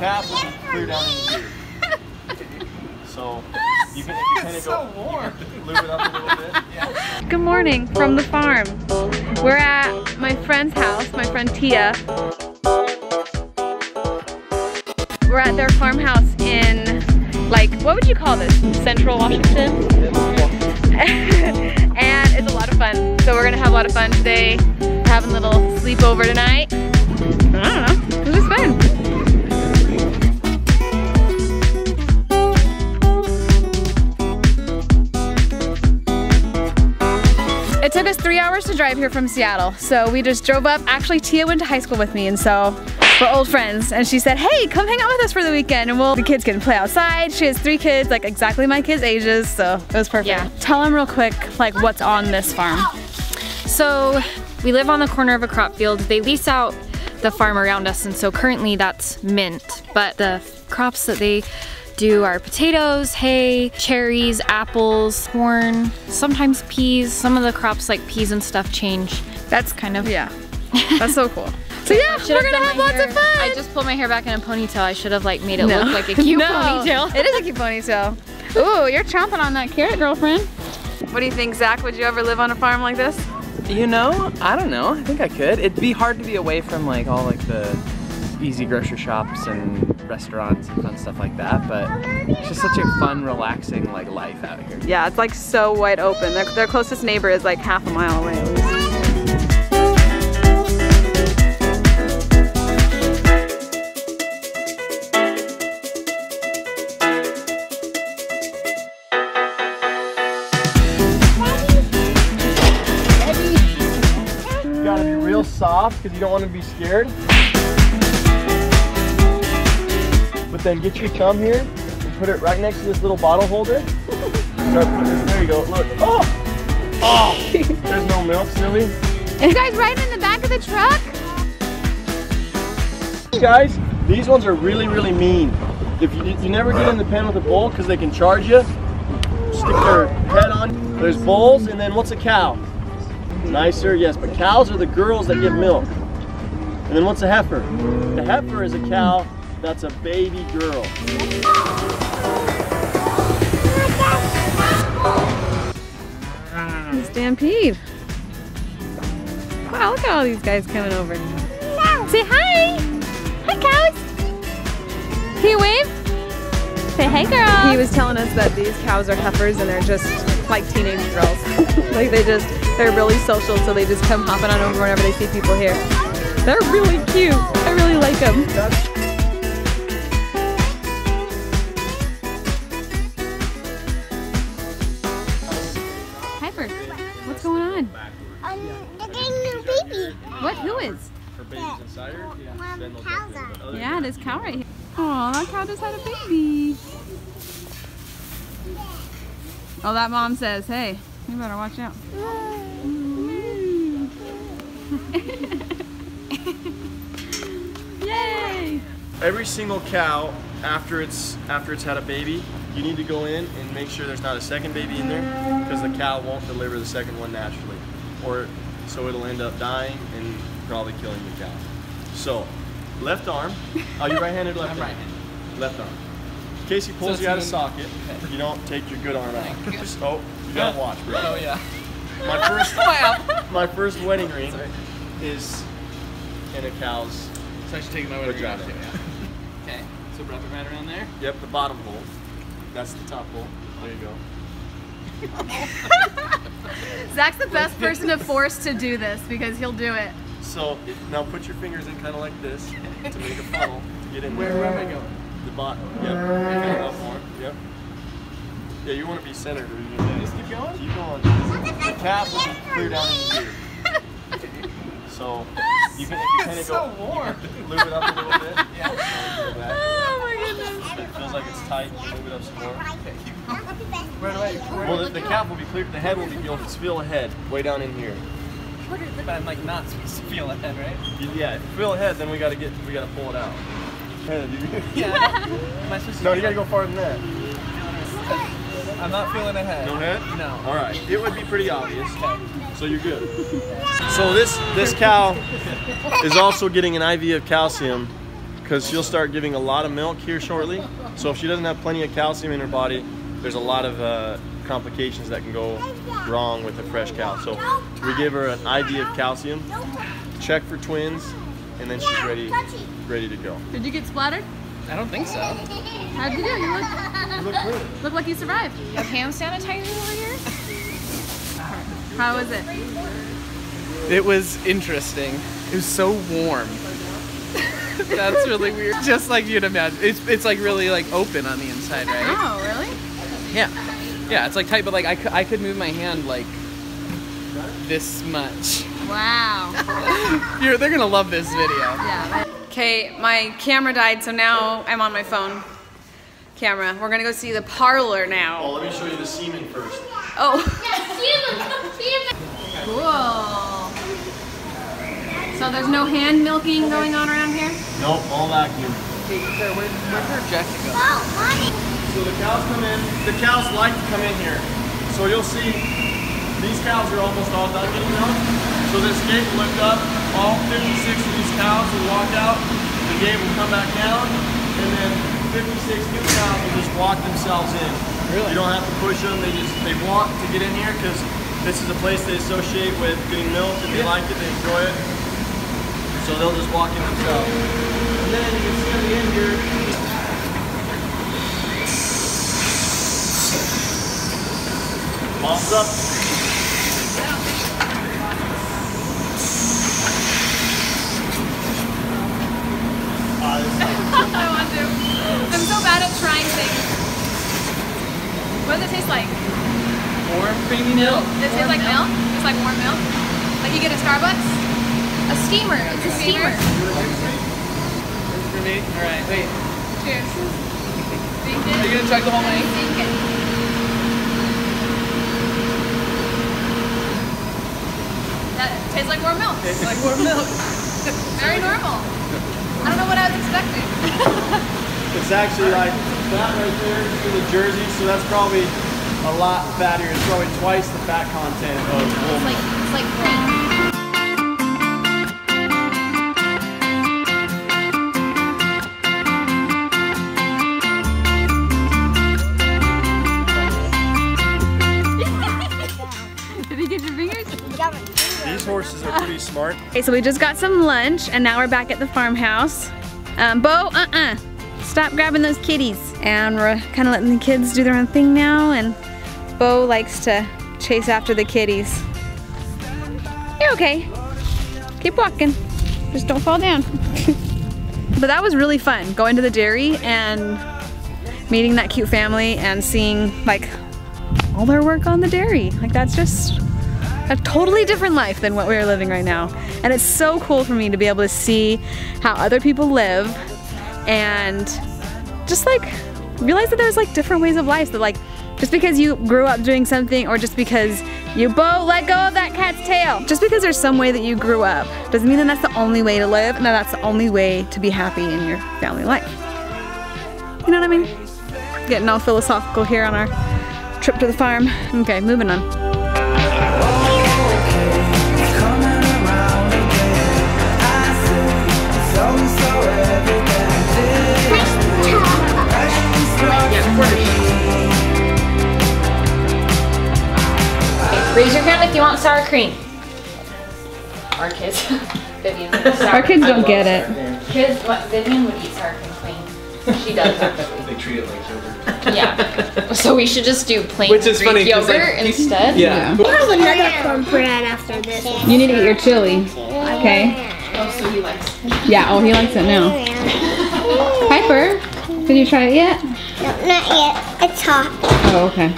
tap and just clear down in here. So you can, you can lube it up a little bit. Yeah. Good morning from the farm. We're at my friend's house, my friend Tia. We're at their farmhouse in, like, what would you call this? Central Washington? And it's a lot of fun. So we're gonna have a lot of fun today. We're having a little sleepover tonight. I don't know, this is fun. It took us 3 hours to drive here from Seattle, so we just drove up. Actually, Tia went to high school with me, and so we're old friends. And she said, hey, come hang out with us for the weekend, and the kids can play outside. She has 3 kids, like exactly my kids' ages, so it was perfect. Yeah. Tell them real quick, like, what's on this farm. So we live on the corner of a crop field. They lease out the farm around us, and so currently that's mint, but the crops that they do our potatoes, hay, cherries, apples, corn, sometimes peas. Some of the crops like peas and stuff change. That's kind of... Yeah, that's so cool. So yeah, we're gonna have lots of fun. I just pulled my hair back in a ponytail. I should have like made it look like a cute ponytail. It is a cute ponytail. Ooh, you're chomping on that carrot, girlfriend. What do you think, Zach? Would you ever live on a farm like this? You know, I don't know. I think I could. It'd be hard to be away from like all like the easy grocery shops and restaurants and fun stuff like that, but it's just such a fun, relaxing like life out here. Yeah, it's like so wide open. Their closest neighbor is like 1/2 mile away. You gotta be real soft because you don't want to be scared. But then get your thumb here and put it right next to this little bottle holder. There you go. Look. Oh! Oh! There's no milk, silly. You guys riding in the back of the truck? Guys, these ones are really, really mean. If you never get in the pen with a bull because they can charge you. Stick their head on. There's bulls, and then what's a cow? Nicer, yes, but cows are the girls that give milk. And then what's a heifer? The heifer is a cow. That's a baby girl. The stampede. Wow, look at all these guys coming over. Wow. Say hi. Hi, cows. Can you wave? Say hey, girl. He was telling us that these cows are heifers and they're just like teenage girls. Like they're really social, so they just come hopping on over whenever they see people here. They're really cute. I really like them. What's going on? They're getting a baby. What? Who is? Her baby's inside her. Yeah, this cow right here. Oh, that cow just had a baby. Oh, that mom says, hey, you better watch out. Yay! Every single cow, after it's had a baby, you need to go in and make sure there's not a second baby in there because the cow won't deliver the second one naturally, or so it'll end up dying and probably killing the cow. So, left arm. Are you right-handed? Left. I'm right-handed. Left arm. In case he pulls you out of socket, you don't take your good arm out. Oh, you gotta watch, bro. Oh yeah. My first wedding ring is in a cow's. So I should take my wedding ring out. Okay. So wrap it right around there. Yep. The bottom hole. That's the top hole. There you go. Zach's the best person to force to do this because he'll do it. So now put your fingers in kind of like this to make a funnel to get in there. Where am I going? The bottom. Yep. Up more. Yep. Yeah, you want to be centered. Just keep going. Keep going. The cap will clear down in here. So you can kind of go. So warm. Lube it up a little bit. Yeah. It feels like it's tight. Move it up some more. Right away. Well, the cap will be clear. The head will be. You'll feel a head way down in here. But I'm like not supposed to feel a head, right? Yeah. If you feel a head, then we gotta pull it out. Yeah. Am I supposed to? No, you gotta go farther than that. I'm not feeling a head. No head? No. All right. It would be pretty obvious. So you're good. So this cow is also getting an IV of calcium. because she'll start giving a lot of milk here shortly. So if she doesn't have plenty of calcium in her body, there's a lot of complications that can go wrong with a fresh cow. So we give her an IV of calcium, check for twins, and then she's ready to go. Did you get splattered? I don't think so. How'd you do? You look like you survived. Have hand sanitizers over here? How was it? It was interesting. It was so warm. That's really weird. Just like you'd imagine. It's like really like open on the inside, right? Oh, really? Yeah. Yeah, it's like tight, but like I could move my hand like this much. Wow. They're going to love this video. Yeah. Okay, my camera died, so now I'm on my phone camera. We're going to go see the parlor now. Oh, let me show you the semen first. Oh. Cool. So there's no hand milking going on around here? Nope, all vacuum. Where's her jacket go? Oh, honey. So the cows come in. The cows like to come in here. So you'll see these cows are almost all done getting milk. So this gate will lift up. All 56 of these cows will walk out. The gate will come back down. And then 56 new cows will just walk themselves in. Really? You don't have to push them. They walk to get in here because this is a place they associate with getting milk, and they like it, they enjoy it. So they'll just walk in themselves. And then you can see on the end here. Mom's up. I want to. I'm so bad at trying things. What does it taste like? Warm creamy milk. Does it taste like milk? It's like warm milk? Like you get at Starbucks? A steamer. It's a steamer. For me? Alright, wait. Cheers. Are you going to chug the whole thing? That tastes like warm milk. Tastes like warm milk. Very normal. I don't know what I was expecting. It's actually like that right there is for the Jersey, so that's probably a lot fattier. It's probably twice the fat content of wool. It's like crap. Horses are pretty smart. Okay, so we just got some lunch and now we're back at the farmhouse. Bo, stop grabbing those kitties. And we're kind of letting the kids do their own thing now, and Bo likes to chase after the kitties. You're okay. Keep walking. Just don't fall down. But that was really fun, going to the dairy and meeting that cute family and seeing like all their work on the dairy. Like that's just a totally different life than what we're living right now. And it's so cool for me to be able to see how other people live and just like realize that there's like different ways of life, that like just because you grew up doing something, or just because you Bo, let go of that cat's tail. Just because there's some way that you grew up doesn't mean that that's the only way to live and that that's the only way to be happy in your family life. You know what I mean? Getting all philosophical here on our trip to the farm. Okay, moving on. Raise your hand if you want sour cream. Our kids, Vivian, our kids don't get it. Kids, what, Vivian would eat sour cream plain. She does actually. They treat it like yogurt. Yeah. So we should just do plain Greek yogurt instead. Yeah. I got cornbread after this. You need to eat your chili. Okay. Oh, so he likes it. Yeah. Oh, he likes it now. Piper, did you try it yet? No, not yet. It's hot. Oh, okay.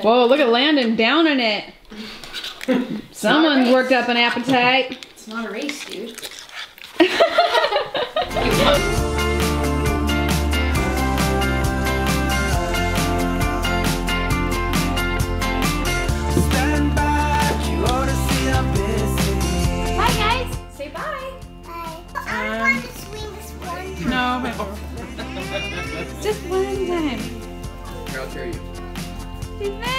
Whoa, look at Landon downing it. Someone's worked up an appetite. It's not a race, dude. Hi, guys. Say bye. Bye. I want to swing this one. No, my fault. Just one time. Here, I'll carry you. Amen.